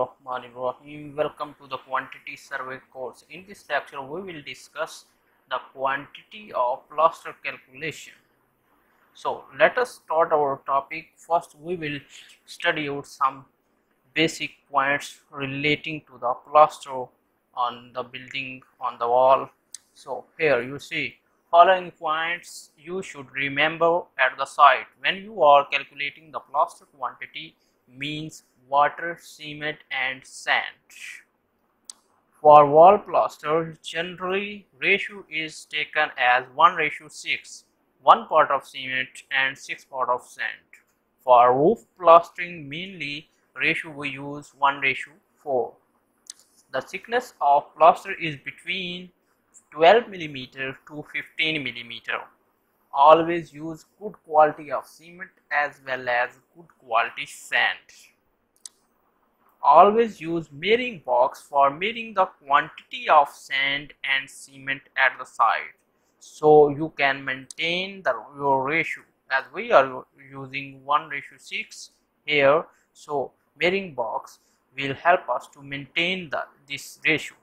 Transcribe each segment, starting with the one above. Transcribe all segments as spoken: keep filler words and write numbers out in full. Mohammad Ibrahim. Welcome to the quantity survey course. In this lecture we will discuss the quantity of plaster calculation. So let us start our topic. First we will study out some basic points relating to the plaster on the building, on the wall. So here you see following points you should remember at the site. When you are calculating the plaster quantity, means water, cement and sand. For wall plaster, generally ratio is taken as one ratio six, one part of cement and six part of sand. For roof plastering, mainly ratio we use one ratio four. The thickness of plaster is between twelve millimeter to fifteen millimeter. Always use good quality of cement as well as good quality sand. Always use measuring box for measuring the quantity of sand and cement at the site, so you can maintain the your ratio. As we are using one ratio six here, so measuring box will help us to maintain the this ratio.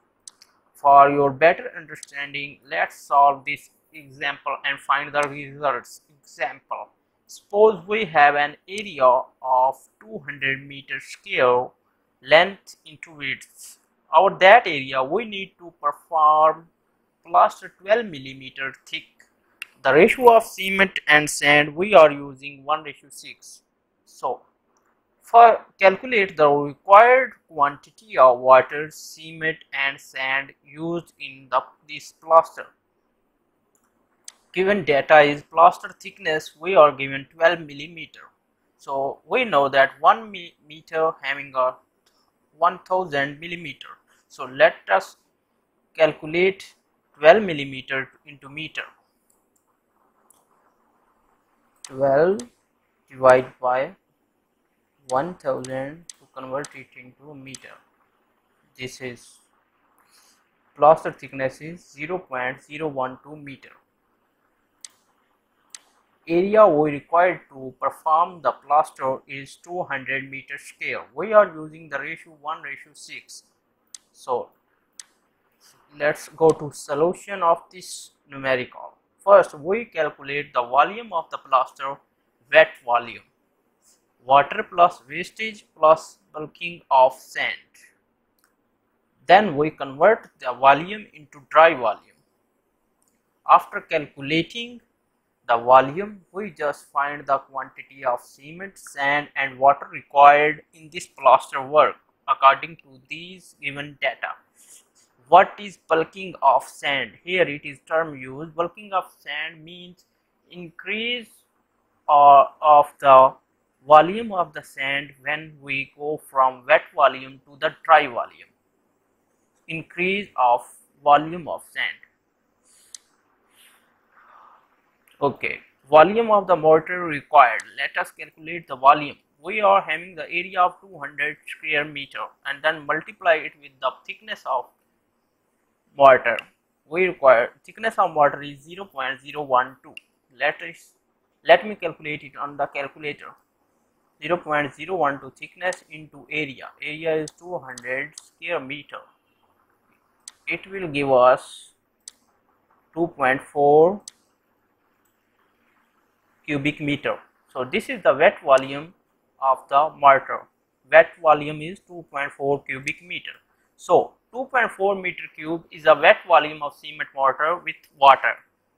For your better understanding, let's solve this example and find the results. Example: suppose we have an area of two hundred meter square, length into width. Out that area we need to perform plaster twelve millimeter thick. The ratio of cement and sand we are using one ratio six. So for calculate the required quantity of water, cement and sand used in the this plaster. Given data is plaster thickness, we are given twelve millimeter. So we know that one meter having a one thousand millimeter. So let us calculate twelve millimeter into meter. twelve divided by one thousand to convert it into meter. This is plaster thickness is zero point zero one two meter. Area we required to perform the plaster is two hundred meter square. We are using the ratio one ratio six. So let's go to solution of this numerical. First we calculate the volume of the plaster, wet volume, water plus wastage plus bulking of sand. Then we convert the volume into dry volume. After calculating the volume, we just find the quantity of cement, sand and water required in this plaster work according to these given data. What is bulking of sand? Here it is term used. Bulking of sand means increase uh, of the volume of the sand when we go from wet volume to the dry volume. Increase of volume of sand. Okay, volume of the mortar required. Let us calculate the volume. We are having the area of two hundred square meter and then multiply it with the thickness of mortar. We require thickness of mortar is zero point zero one two. Let us let me calculate it on the calculator. zero point zero one two thickness into area. Area is two hundred square meter. It will give us two point four cubic meter. So this is the wet volume of the mortar. Wet volume is two point four cubic meter. So two point four meter cube is a wet volume of cement mortar with water,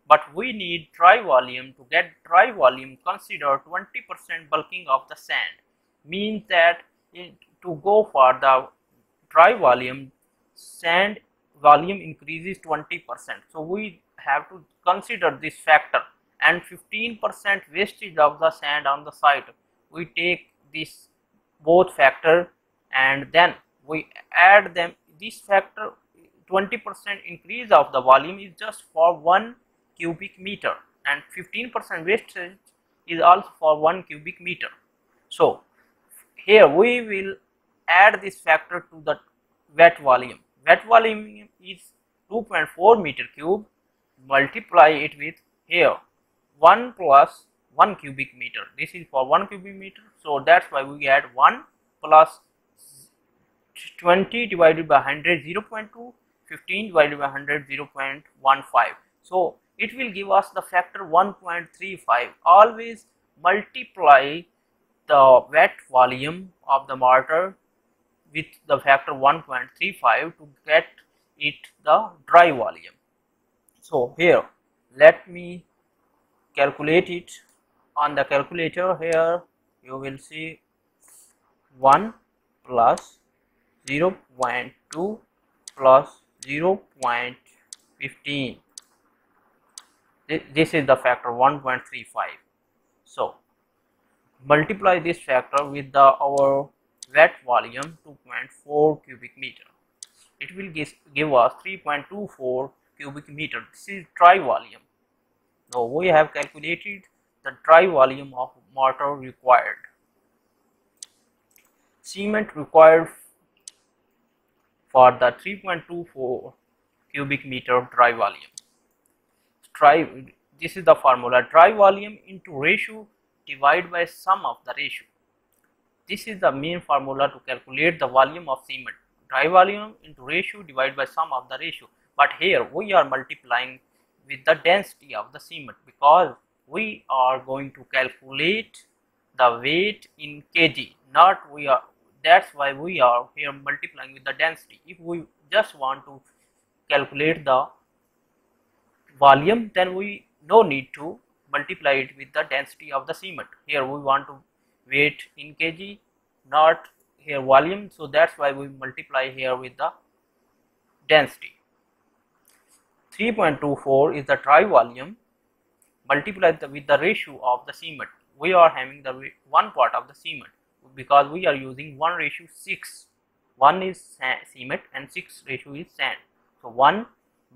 but we need dry volume. To get dry volume, consider twenty percent bulking of the sand. Means that in, to go for the dry volume, sand volume increases twenty percent. So we have to consider this factor. And fifteen percent wastage of the sand on the site. We take this both factor and then we add them. This factor, twenty percent increase of the volume is just for one cubic meter and fifteen percent wastage is also for one cubic meter. So here we will add this factor to the wet volume. Wet volume is two point four meter cube, multiply it with here one plus one cubic meter. This is for one cubic meter, so that's why we add one plus twenty divided by one hundred, zero point two, fifteen divided by one hundred, zero point one five. So it will give us the factor one point three five. Always multiply the wet volume of the mortar with the factor one point three five to get it the dry volume. So here let me calculate it on the calculator. Here you will see one plus zero point two plus zero point one five. This is the factor one point three five. So multiply this factor with the our wet volume two point four cubic meter. It will give, give us three point two four cubic meter. This is dry volume. Now we have calculated the dry volume of mortar required. Cement required for the three point two four cubic meter dry volume. Dry, this is the formula: dry volume into ratio divided by sum of the ratio. This is the main formula to calculate the volume of cement. Dry volume into ratio divided by sum of the ratio. But here we are multiplying with the density of the cement, because we are going to calculate the weight in kg. Not we are. That's why we are here multiplying with the density. If we just want to calculate the volume, then we no need to multiply it with the density of the cement. Here we want to weight in kg, not here volume. So that's why we multiply here with the density. three point two four is the dry volume multiplied with the ratio of the cement. We are having the one part of the cement, because we are using one ratio six. one is cement and six ratio is sand. So one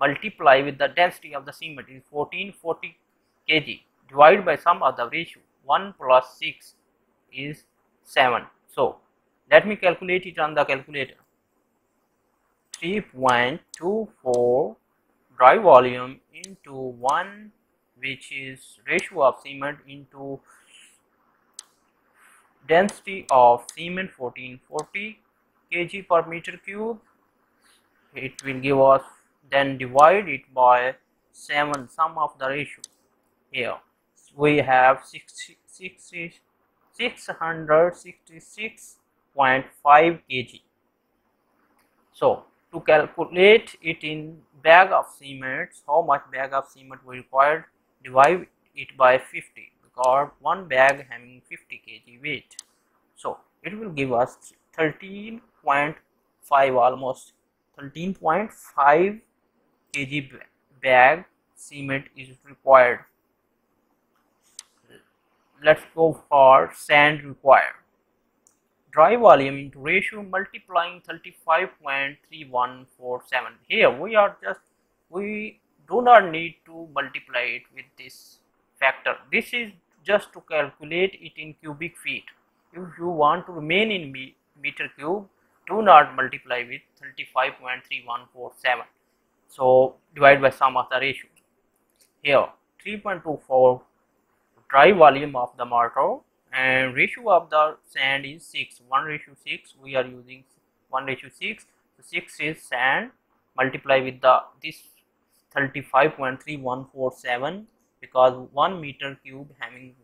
multiply with the density of the cement is fourteen forty kg, divided by sum of the ratio. one plus six is seven. So let me calculate it on the calculator. three point two four dry volume into one, which is ratio of cement, into density of cement fourteen forty kg per meter cube. It will give us, then divide it by seven, sum of the ratio. Here we have six hundred sixty-six point five kg. So to calculate it in bag of cement, how much bag of cement we required, divide it by fifty, because one bag having fifty kg weight. So it will give us thirteen point five, almost thirteen point five kg bag cement is required. Let's go for sand required. Dry volume into ratio multiplying thirty-five point three one four seven. Here we are just, we do not need to multiply it with this factor. This is just to calculate it in cubic feet. If you want to remain in me, meter cube, do not multiply with thirty-five point three one four seven. So divide by sum of the ratio. Here three point two four dry volume of the mortar, and ratio of the sand is six. one ratio six, we are using one ratio six. So six is sand. Multiply with the this thirty-five point three one four seven, because one meter cube having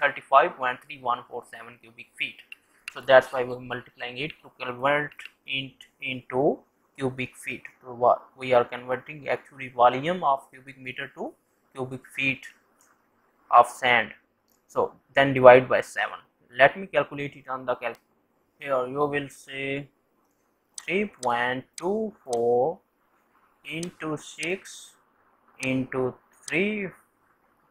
thirty-five point three one four seven cubic feet. So that's why we're multiplying it to convert it into cubic feet. We are converting actually volume of cubic meter to cubic feet of sand. So then divide by seven. Let me calculate it on the calculator. Here you will say three point two four into six into three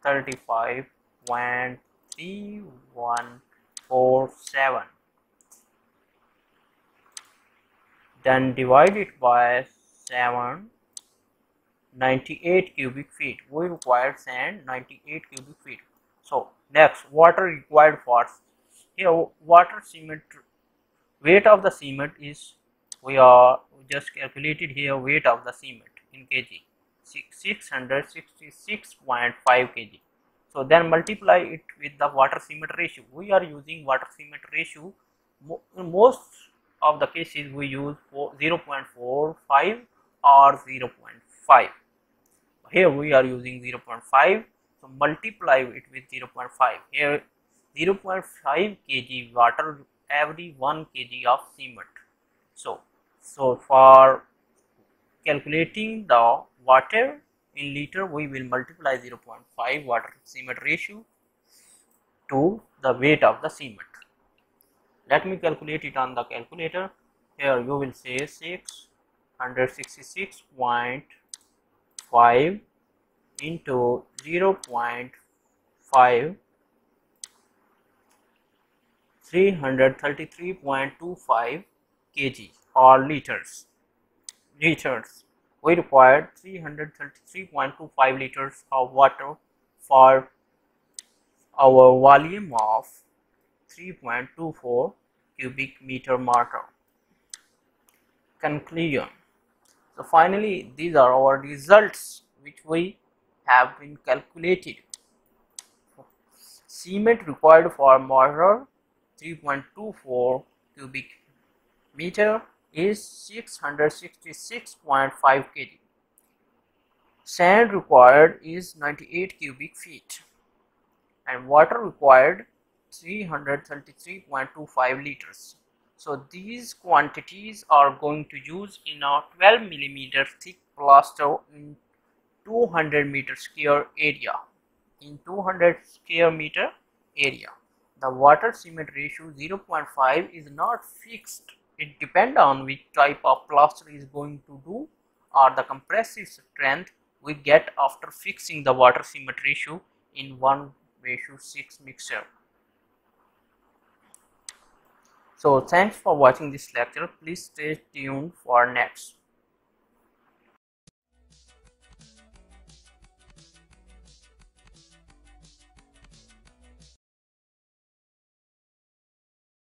thirty-five point three one four seven. Then divide it by seven, ninety-eight cubic feet. We require sand, ninety-eight cubic feet. So next, water required for here water cement. Weight of the cement is, we are just calculated here weight of the cement in kg, six hundred sixty-six point five kg. So then multiply it with the water cement ratio. We are using water cement ratio. Most of the cases we use zero point four five or zero point five. Here we are using zero point five, so multiply it with zero point five. Here zero point five kilograms water every one kilogram of cement. So, so for calculating the water in liter, we will multiply zero point five water to cement ratio to the weight of the cement. Let me calculate it on the calculator. Here you will say six hundred sixty-six point five into zero point five, three hundred thirty-three point two five kilograms or liters. Liters. We required three hundred thirty-three point two five liters of water for our volume of three point two four cubic meter mortar. Conclusion. So finally, these are our results which we have been calculated. Cement required for mortar three point two four cubic meter is six hundred sixty-six point five kilograms. Sand required is ninety-eight cubic feet and water required three hundred thirty-three point two five liters. So these quantities are going to use in our twelve millimeter thick plaster in two hundred meter square area. In two hundred square meter area, the water cement ratio zero point five is not fixed. It depends on which type of plaster is going to do or the compressive strength we get after fixing the water cement ratio in one ratio six mixture. So thanks for watching this lecture. Please stay tuned for next.